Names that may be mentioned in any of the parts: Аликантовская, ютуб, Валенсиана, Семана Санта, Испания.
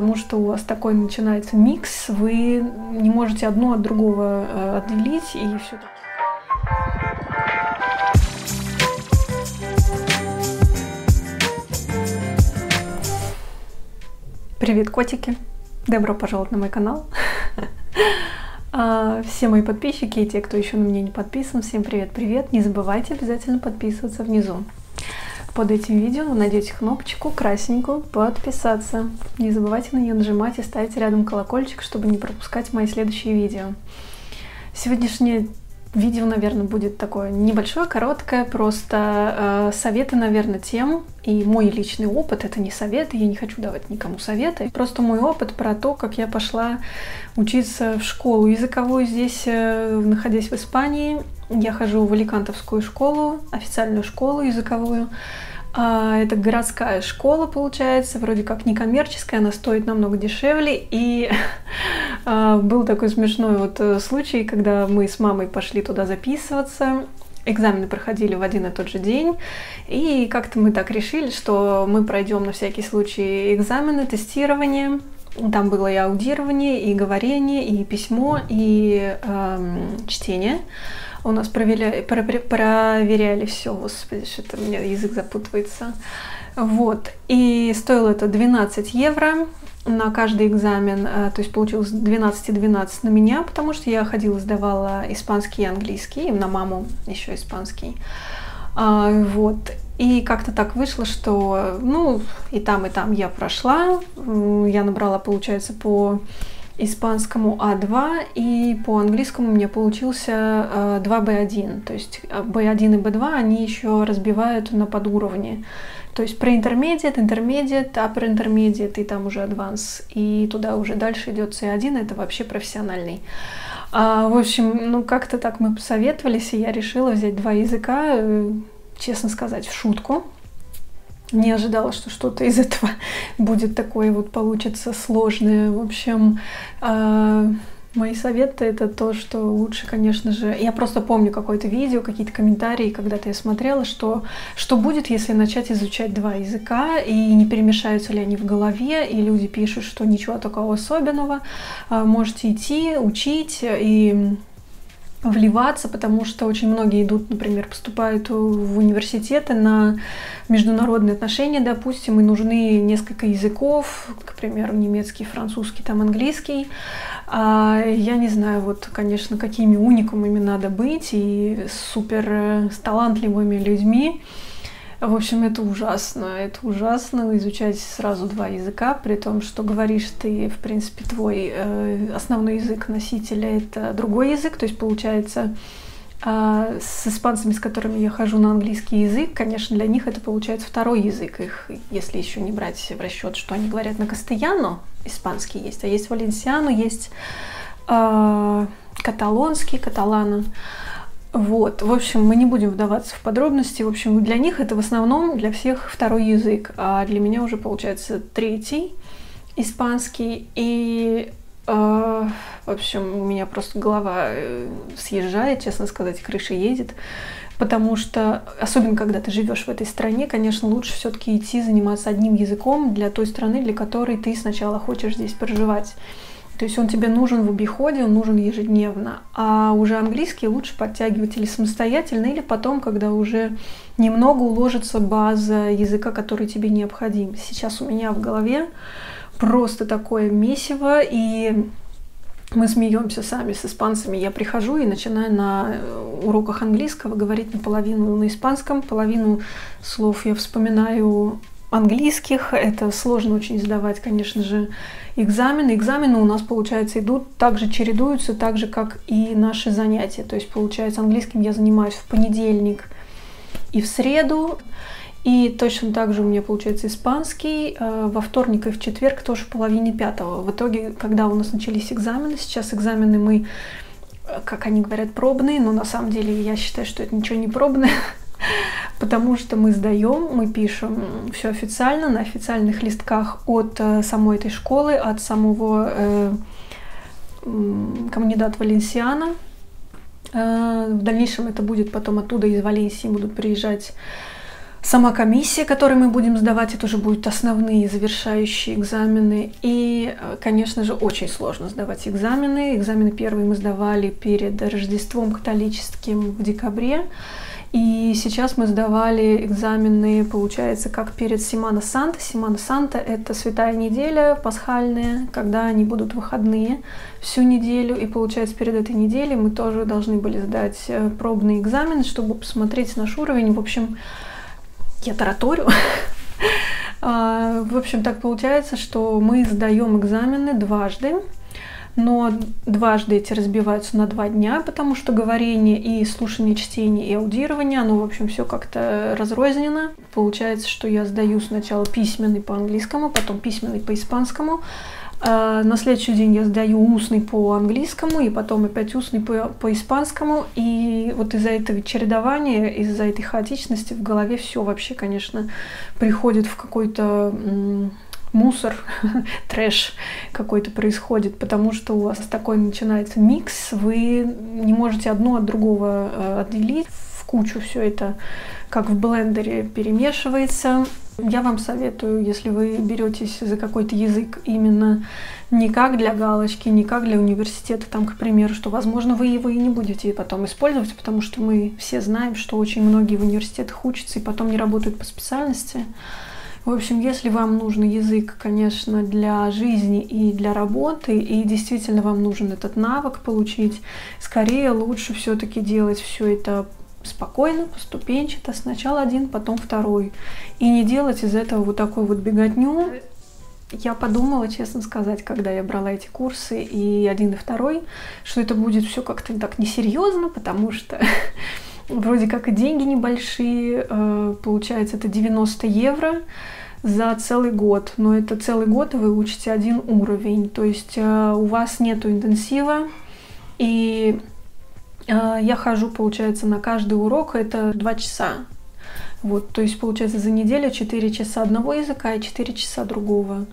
Потому что у вас такой начинается микс, вы не можете одно от другого отделить и все так. Привет, котики! Добро пожаловать на мой канал! Все мои подписчики и те, кто еще на меня не подписан, всем привет-привет! Не забывайте обязательно подписываться внизу. Под этим видео вы найдете кнопочку красненькую «Подписаться». Не забывайте на нее нажимать и ставить рядом колокольчик, чтобы не пропускать мои следующие видео. Сегодняшнее видео, наверное, будет такое небольшое, короткое, просто советы, наверное, тем. И мой личный опыт — это не советы, я не хочу давать никому советы. Просто мой опыт про то, как я пошла учиться в школу языковую здесь, находясь в Испании. Я хожу в Аликантовскую школу, официальную школу языковую. Это городская школа, получается, вроде как некоммерческая, она стоит намного дешевле. И был такой смешной вот случай, когда мы с мамой пошли туда записываться. Экзамены проходили в один и тот же день, и как-то мы так решили, что мы пройдем на всякий случай экзамены, тестирование. Там было и аудирование, и говорение, и письмо, и чтение. У нас проверяли все, господи, что-то у меня язык запутывается. Вот, и стоило это 12 евро на каждый экзамен, то есть получилось 12 и 12 на меня, потому что я ходила, сдавала испанский и английский, и на маму еще испанский. Вот, и как-то так вышло, что, ну, и там я прошла, я набрала, получается, по испанскому А2, и по английскому у меня получился 2Б1, то есть Б1 и Б2 они еще разбивают на подуровни, то есть pre-intermediate, intermediate, upper intermediate и там уже advanced, и туда уже дальше идет C1, это вообще профессиональный. В общем, ну как-то так мы посоветовались, и я решила взять два языка, честно сказать, в шутку. Не ожидала, что что-то из этого будет такое, вот получится сложное. В общем, мои советы — это то, что лучше, конечно же... Я просто помню какое-то видео, какие-то комментарии, когда-то я смотрела, что будет, если начать изучать два языка, и не перемешаются ли они в голове, и люди пишут, что ничего такого особенного, можете идти, учить и... вливаться, потому что очень многие идут, например, поступают в университеты на международные отношения, допустим, и нужны несколько языков, к примеру, немецкий, французский, там английский. Я не знаю, вот, конечно, какими уникумами надо быть и супер талантливыми людьми. В общем, это ужасно изучать сразу два языка, при том, что говоришь ты, в принципе, твой основной язык носителя — это другой язык, то есть получается с испанцами, с которыми я хожу на английский язык, конечно, для них это получается второй язык, их, если еще не брать в расчет, что они говорят на кастильяно, испанский есть, а есть валенсиану, есть каталонский, каталана. Вот, в общем, мы не будем вдаваться в подробности, в общем, для них это в основном для всех второй язык, а для меня уже получается третий испанский, и, в общем, у меня просто голова съезжает, честно сказать, крыша едет, потому что, особенно когда ты живешь в этой стране, конечно, лучше все-таки идти заниматься одним языком для той страны, для которой ты сначала хочешь здесь проживать. То есть он тебе нужен в обиходе, он нужен ежедневно. А уже английский лучше подтягивать или самостоятельно, или потом, когда уже немного уложится база языка, который тебе необходим. Сейчас у меня в голове просто такое месиво, и мы смеемся сами с испанцами. Я прихожу и начинаю на уроках английского говорить наполовину на испанском, половину слов я вспоминаю... английских, это сложно очень сдавать, конечно же, экзамены. Экзамены у нас, получается, идут, также чередуются, так же, как и наши занятия. То есть, получается, английским я занимаюсь в понедельник и в среду, и точно так же у меня, получается, испанский во вторник и в четверг, тоже в половине пятого. В итоге, когда у нас начались экзамены, сейчас экзамены мы, как они говорят, пробные, но на самом деле я считаю, что это ничего не пробное. Потому что мы сдаем, мы пишем все официально, на официальных листках от самой этой школы, от самого коммунидат Валенсиана. В дальнейшем это будет потом оттуда, из Валенсии будут приезжать сама комиссия, которую мы будем сдавать, это уже будут основные завершающие экзамены. И, конечно же, очень сложно сдавать экзамены. Экзамены первые мы сдавали перед Рождеством католическим в декабре. И сейчас мы сдавали экзамены, получается, как перед Семана Санта. Семана Санта – это святая неделя, пасхальная, когда они будут выходные всю неделю. И, получается, перед этой неделей мы тоже должны были сдать пробный экзамен, чтобы посмотреть наш уровень. В общем, я тараторю. В общем, так получается, что мы сдаем экзамены дважды. Но дважды эти разбиваются на 2 дня, потому что говорение и слушание, чтение и аудирование, оно, в общем, все как-то разрознено. Получается, что я сдаю сначала письменный по английскому, потом письменный по испанскому. На следующий день я сдаю устный по английскому, и потом опять устный по испанскому. И вот из-за этого чередования, из-за этой хаотичности в голове все вообще, конечно, приходит в какой-то... мусор, трэш какой-то происходит, потому что у вас такой начинается микс, вы не можете одно от другого отделить, в кучу все это как в блендере перемешивается. Я вам советую, если вы беретесь за какой-то язык именно не как для галочки, не как для университета, там, к примеру, что, возможно, вы его и не будете потом использовать, потому что мы все знаем, что очень многие в университетах учатся и потом не работают по специальности. В общем, если вам нужен язык, конечно, для жизни и для работы, и действительно вам нужен этот навык получить, скорее лучше все-таки делать все это спокойно, поступенчато. Сначала один, потом второй. И не делать из этого вот такую вот беготню. Я подумала, честно сказать, когда я брала эти курсы, и один, и второй, что это будет все как-то так несерьезно, потому что... Вроде как и деньги небольшие, получается, это 90 евро за целый год. Но это целый год вы учите один уровень, то есть у вас нету интенсива. И я хожу, получается, на каждый урок, это 2 часа. Вот, то есть, получается, за неделю 4 часа одного языка и 4 часа другого.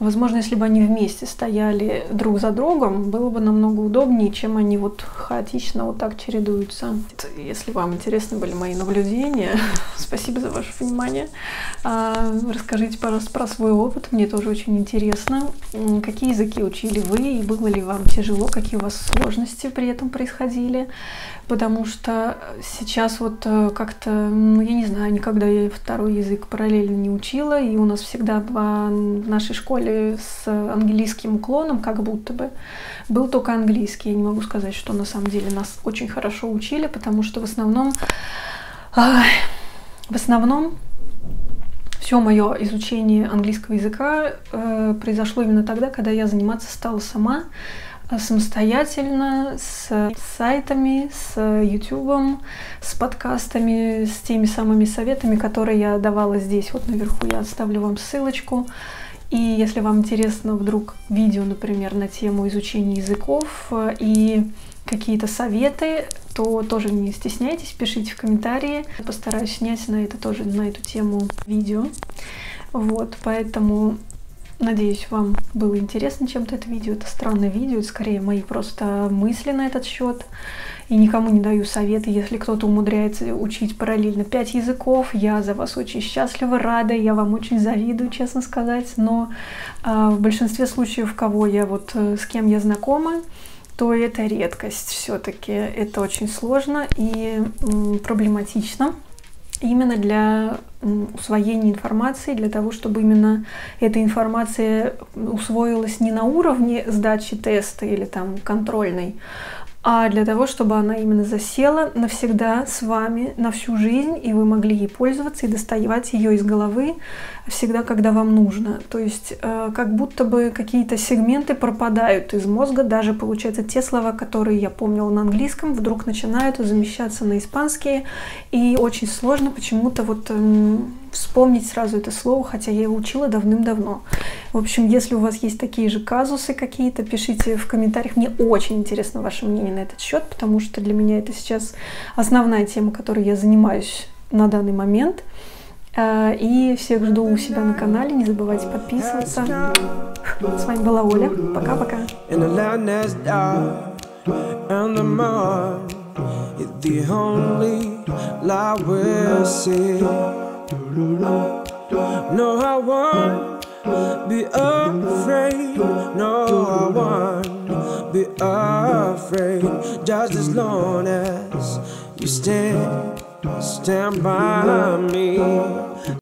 Возможно, если бы они вместе стояли друг за другом, было бы намного удобнее, чем они вот хаотично вот так чередуются. Если вам интересны были мои наблюдения, спасибо за ваше внимание. Расскажите, пожалуйста, про свой опыт. Мне тоже очень интересно, какие языки учили вы, и было ли вам тяжело, какие у вас сложности при этом происходили. Потому что сейчас вот как-то, ну, я не знаю, никогда я второй язык параллельно не учила, и у нас всегда в нашей школе с английским уклоном, как будто бы, был только английский. Я не могу сказать, что на самом деле нас очень хорошо учили, потому что в основном все мое изучение английского языка произошло именно тогда, когда я заниматься стала сама, самостоятельно, с сайтами, с ютубом, с подкастами, с теми самыми советами, которые я давала здесь, вот наверху я оставлю вам ссылочку. И если вам интересно вдруг видео, например, на тему изучения языков и какие-то советы, то тоже не стесняйтесь, пишите в комментарии. Я постараюсь снять на эту тему видео. Вот, поэтому... Надеюсь, вам было интересно чем-то это видео. Это странное видео, это скорее мои просто мысли на этот счет. И никому не даю советы. Если кто-то умудряется учить параллельно 5 языков, я за вас очень счастлива, рада, я вам очень завидую, честно сказать. Но в большинстве случаев, с кем я знакома, то это редкость все-таки. Это очень сложно и проблематично. Именно для усвоения информации, для того, чтобы именно эта информация усвоилась не на уровне сдачи теста или там контрольной, а для того, чтобы она именно засела навсегда с вами, на всю жизнь, и вы могли ей пользоваться и доставать ее из головы всегда, когда вам нужно. То есть как будто бы какие-то сегменты пропадают из мозга, даже, получается, те слова, которые я помнила на английском, вдруг начинают замещаться на испанские, и очень сложно почему-то вот вспомнить сразу это слово, хотя я его учила давным-давно. В общем, если у вас есть такие же казусы какие-то, пишите в комментариях. Мне очень интересно ваше мнение на этот счет, потому что для меня это сейчас основная тема, которой я занимаюсь на данный момент. И всех жду у себя на канале. Не забывайте подписываться. С вами была Оля. Пока-пока. No, I won't be afraid. No, I won't be afraid. Just as long as you stand by me.